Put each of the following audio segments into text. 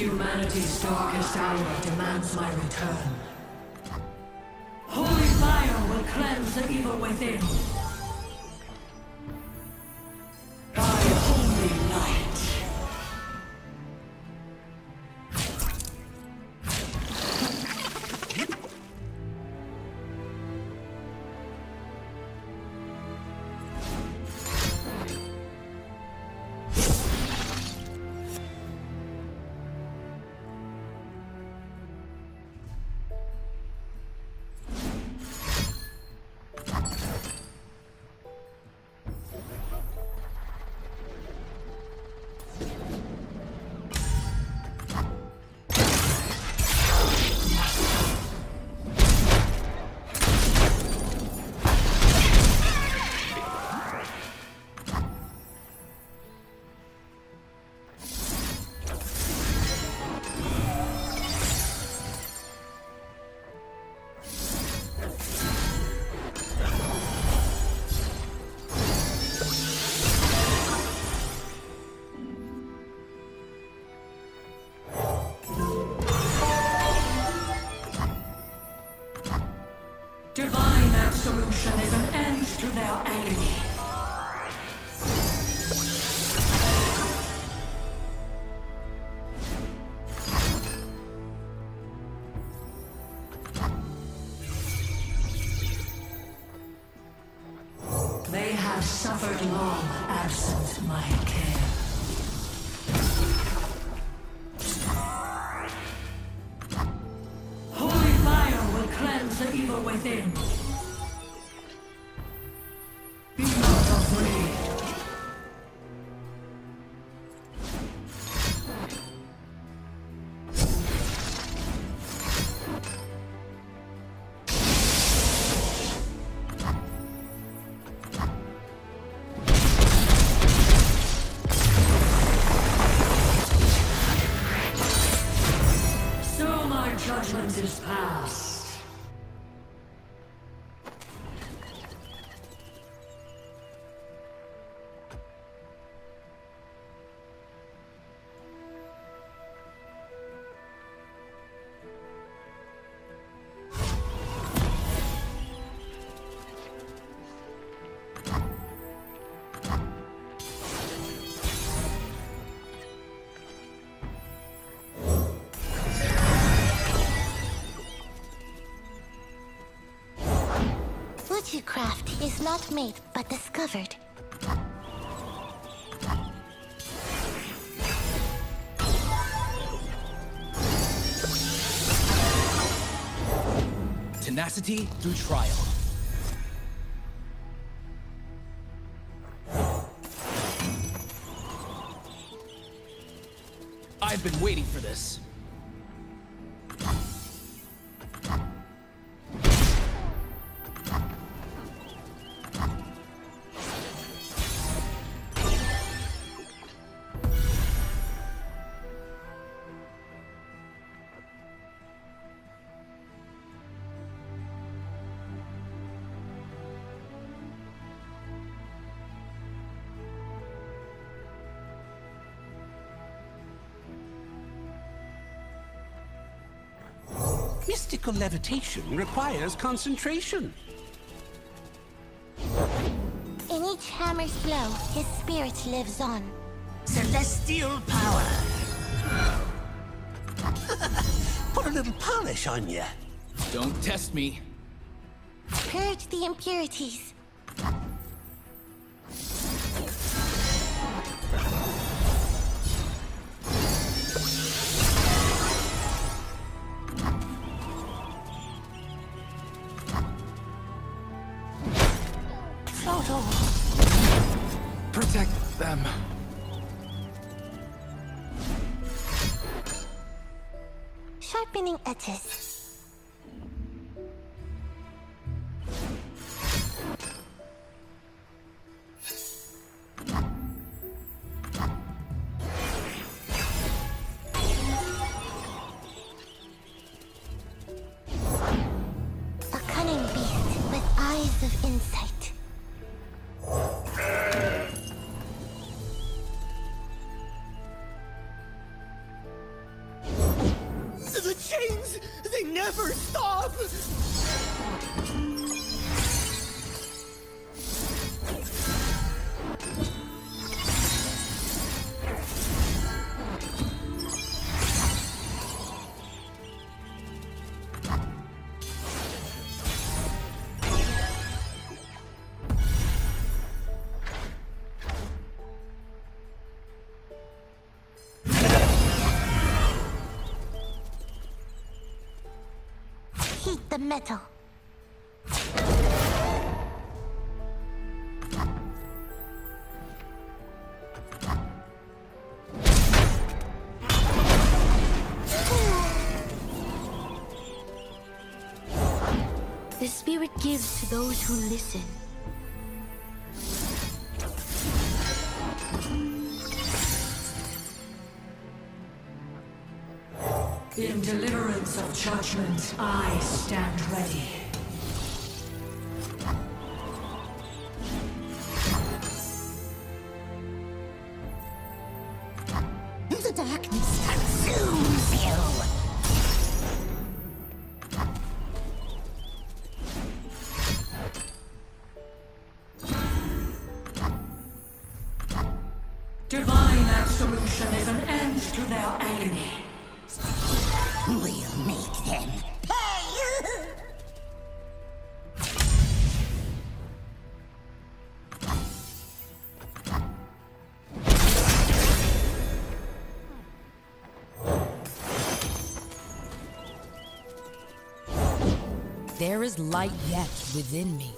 Humanity's darkest hour demands my return. Holy fire will cleanse the evil within. Divine absolution is an end to their agony. They have suffered long absent my care. The evil within. Be not afraid. So my judgment is past. What you craft is not made, but discovered. Tenacity through trial. I've been waiting for this. Mystical levitation requires concentration. In each hammer's blow, his spirit lives on. Celestial power. Put a little polish on ya. Don't test me. Purge the impurities. Protect them. Sharpening edges. A cunning beast with eyes of insight. gods! They never stop! Heat the metal. The spirit gives to those who listen. In deliverance of judgment, I stand ready. The darkness consumes you! Divine absolution is an end to their agony. We'll make them pay! There is light yet within me.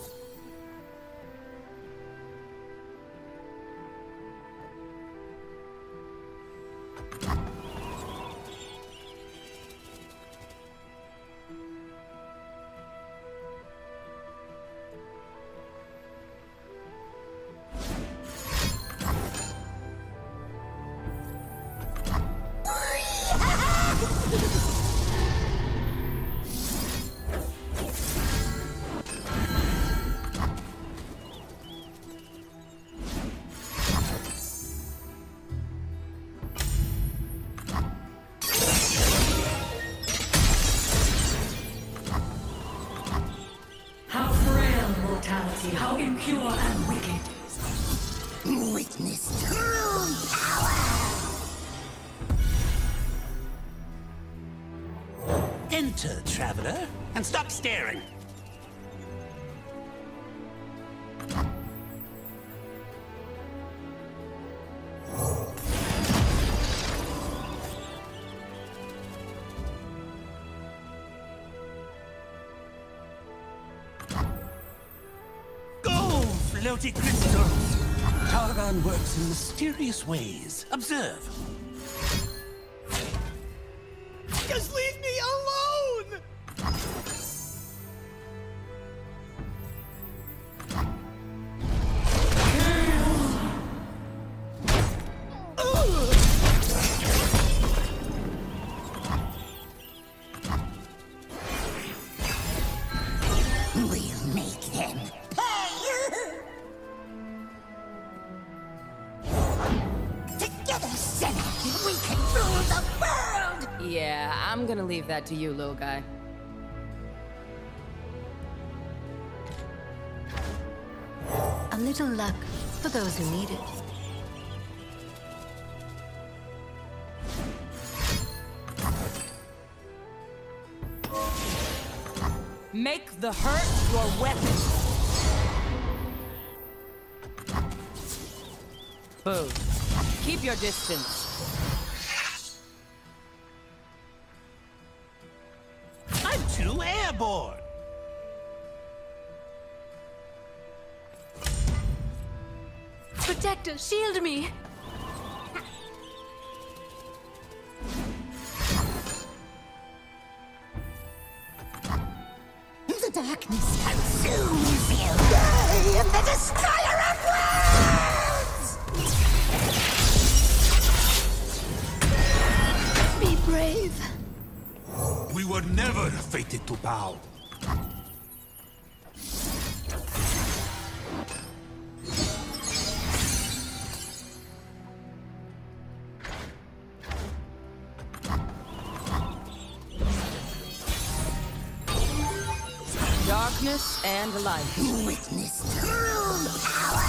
How impure and wicked. Witness true power. Enter, traveler, and stop staring. Floaty crystals! Targon works in mysterious ways. Observe. Just leave me alone! We'll make them pay! We can rule the world! Yeah, I'm gonna leave that to you, little guy. A little luck for those who need it. Make the hurt your weapon. Boom. Keep your distance. Too airborne! Protector, shield me! The darkness consumes you! I am the destroyer of worlds! Be brave! We were never fated to bow. Darkness and light. You witness true power.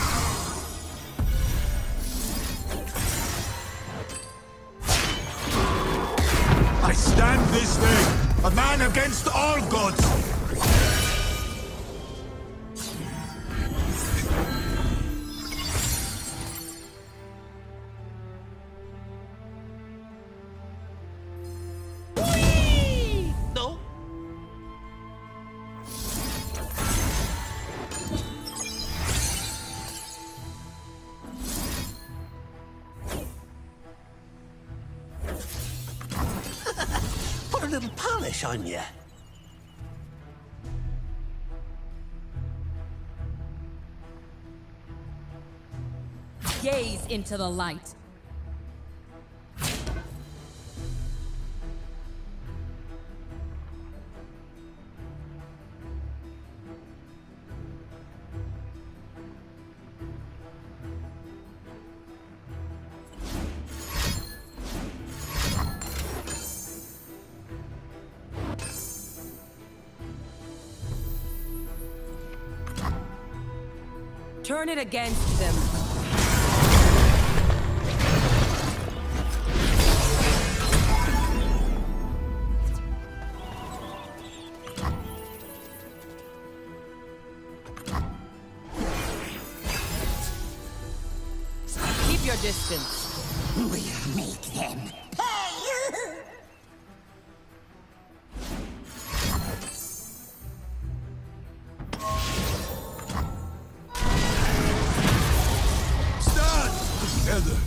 I stand this day, a man against all gods! Whee! No? Put a little polish on ya. Gaze into the light. Turn it against them. Keep your distance. We'll make them pay. Stand together.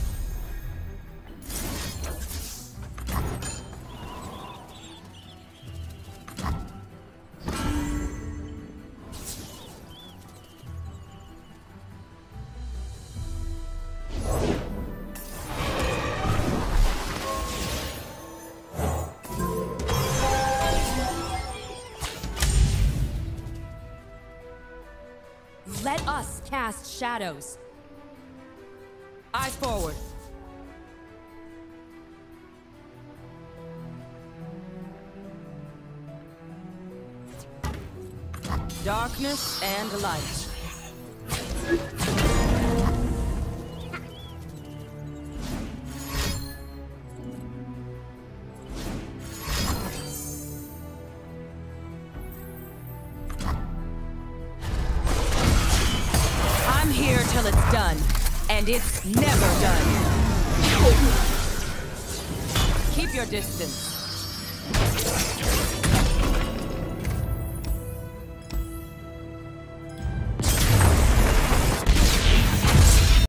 Let us cast shadows. Eyes forward. Darkness and light. Till it's done, and it's never done. Keep your distance.